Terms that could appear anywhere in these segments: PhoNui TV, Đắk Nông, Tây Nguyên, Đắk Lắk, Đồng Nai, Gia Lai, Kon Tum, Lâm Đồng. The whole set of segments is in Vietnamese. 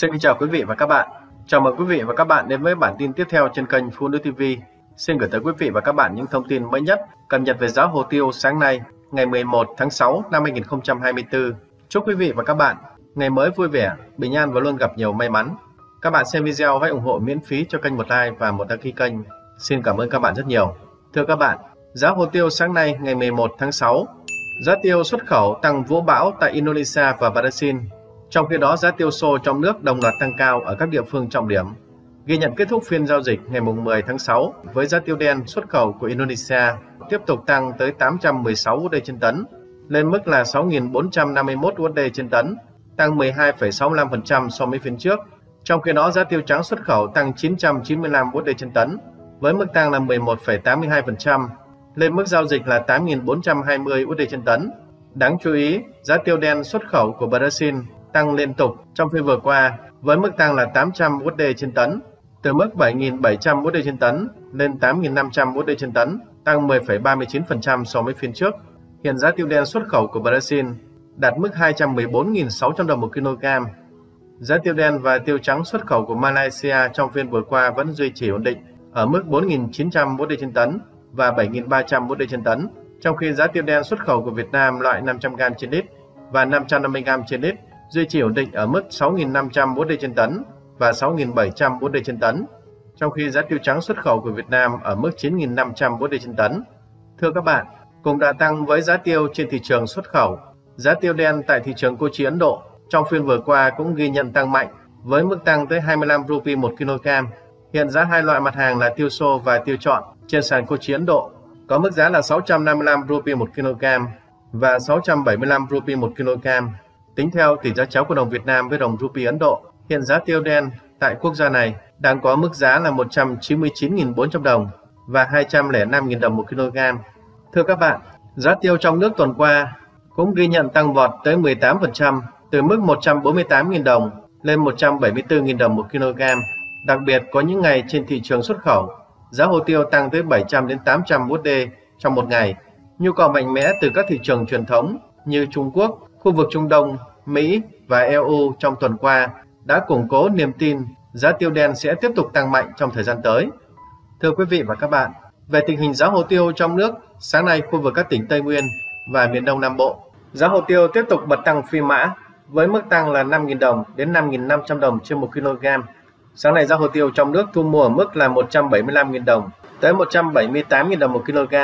Xin chào quý vị và các bạn. Chào mừng quý vị và các bạn đến với bản tin tiếp theo trên kênh PhoNui TV. Xin gửi tới quý vị và các bạn những thông tin mới nhất cập nhật về giá hồ tiêu sáng nay, ngày 11 tháng 6 năm 2024. Chúc quý vị và các bạn ngày mới vui vẻ, bình an và luôn gặp nhiều may mắn. Các bạn xem video hãy ủng hộ miễn phí cho kênh một like và một đăng ký kênh. Xin cảm ơn các bạn rất nhiều. Thưa các bạn, giá hồ tiêu sáng nay ngày 11 tháng 6, giá tiêu xuất khẩu tăng vũ bão tại Indonesia và Brazil. Trong khi đó, giá tiêu xô trong nước đồng loạt tăng cao ở các địa phương trọng điểm. Ghi nhận kết thúc phiên giao dịch ngày 10 tháng 6 với giá tiêu đen xuất khẩu của Indonesia tiếp tục tăng tới 816 USD trên tấn, lên mức là 6.451 USD trên tấn, tăng 12,65% so với phiên trước. Trong khi đó, giá tiêu trắng xuất khẩu tăng 995 USD trên tấn, với mức tăng là 11,82%, lên mức giao dịch là 8.420 USD trên tấn. Đáng chú ý, giá tiêu đen xuất khẩu của Brazil tăng liên tục trong phiên vừa qua với mức tăng là 800 USD trên tấn, từ mức 7.700 USD trên tấn lên 8.500 USD trên tấn, tăng 10,39% so với phiên trước. Hiện giá tiêu đen xuất khẩu của Brazil đạt mức 214.600 đồng 1 kg. Giá tiêu đen và tiêu trắng xuất khẩu của Malaysia trong phiên vừa qua vẫn duy trì ổn định ở mức 4.900 USD trên tấn và 7.300 USD trên tấn, trong khi giá tiêu đen xuất khẩu của Việt Nam loại 500g trên lít và 550g trên lít duy trì ổn định ở mức 6.500 USD trên tấn và 6.700 USD trên tấn, trong khi giá tiêu trắng xuất khẩu của Việt Nam ở mức 9.500 USD trên tấn. Thưa các bạn, cùng đà tăng với giá tiêu trên thị trường xuất khẩu, giá tiêu đen tại thị trường cô chi Ấn Độ trong phiên vừa qua cũng ghi nhận tăng mạnh với mức tăng tới 25 rupee 1 kg. Hiện giá hai loại mặt hàng là tiêu xô và tiêu chọn trên sàn cô chi Ấn Độ có mức giá là 655 rupee 1 kg và 675 rupee 1 kg. Tính theo tỷ giá chéo của đồng Việt Nam với đồng rupee Ấn Độ, hiện giá tiêu đen tại quốc gia này đang có mức giá là 199.400 đồng và 205.000 đồng 1 kg. Thưa các bạn, giá tiêu trong nước tuần qua cũng ghi nhận tăng vọt tới 18%, từ mức 148.000 đồng lên 174.000 đồng 1 kg. Đặc biệt có những ngày trên thị trường xuất khẩu, giá hồ tiêu tăng tới 700 đến 800 USD trong một ngày. Nhu cầu mạnh mẽ từ các thị trường truyền thống như Trung Quốc, khu vực Trung Đông, Mỹ và EU trong tuần qua đã củng cố niềm tin giá tiêu đen sẽ tiếp tục tăng mạnh trong thời gian tới. Thưa quý vị và các bạn, về tình hình giá hồ tiêu trong nước, sáng nay khu vực các tỉnh Tây Nguyên và miền Đông Nam Bộ, giá hồ tiêu tiếp tục bật tăng phi mã với mức tăng là 5.000 đồng đến 5.500 đồng trên 1 kg. Sáng nay giá hồ tiêu trong nước thu mua ở mức là 175.000 đồng tới 178.000 đồng 1 kg.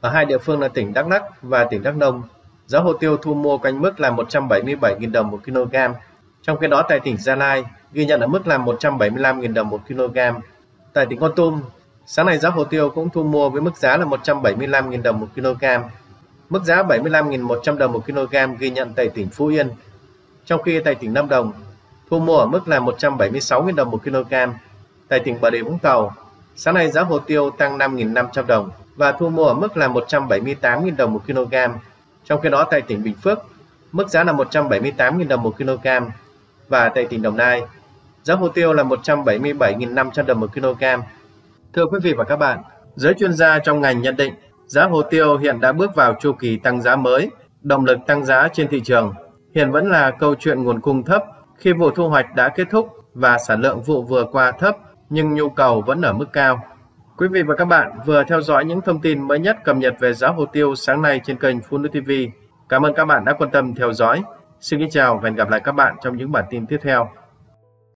Ở hai địa phương là tỉnh Đắk Lắk và tỉnh Đắk Nông, giá hồ tiêu thu mua quanh mức là 177.000 đồng 1 kg. Trong khi đó tại tỉnh Gia Lai ghi nhận ở mức là 175.000 đồng 1 kg. Tại tỉnh Kon Tum, sáng nay giá hồ tiêu cũng thu mua với mức giá là 175.000 đồng 1 kg. Mức giá 75.100 đồng 1 kg ghi nhận tại tỉnh Phú Yên. Trong khi tại tỉnh Lâm Đồng thu mua ở mức là 176.000 đồng 1 kg. Tại tỉnh Bà Rịa Vũng Tàu, sáng nay giá hồ tiêu tăng 5.500 đồng và thu mua ở mức là 178.000 đồng 1 kg. Trong khi đó tại tỉnh Bình Phước, mức giá là 178.000 đồng 1 kg và tại tỉnh Đồng Nai, giá hồ tiêu là 177.500 đồng 1 kg. Thưa quý vị và các bạn, giới chuyên gia trong ngành nhận định giá hồ tiêu hiện đã bước vào chu kỳ tăng giá mới, động lực tăng giá trên thị trường hiện vẫn là câu chuyện nguồn cung thấp khi vụ thu hoạch đã kết thúc và sản lượng vụ vừa qua thấp nhưng nhu cầu vẫn ở mức cao. Quý vị và các bạn vừa theo dõi những thông tin mới nhất cập nhật về giá hồ tiêu sáng nay trên kênh PhoNui TV. Cảm ơn các bạn đã quan tâm theo dõi. Xin kính chào và hẹn gặp lại các bạn trong những bản tin tiếp theo.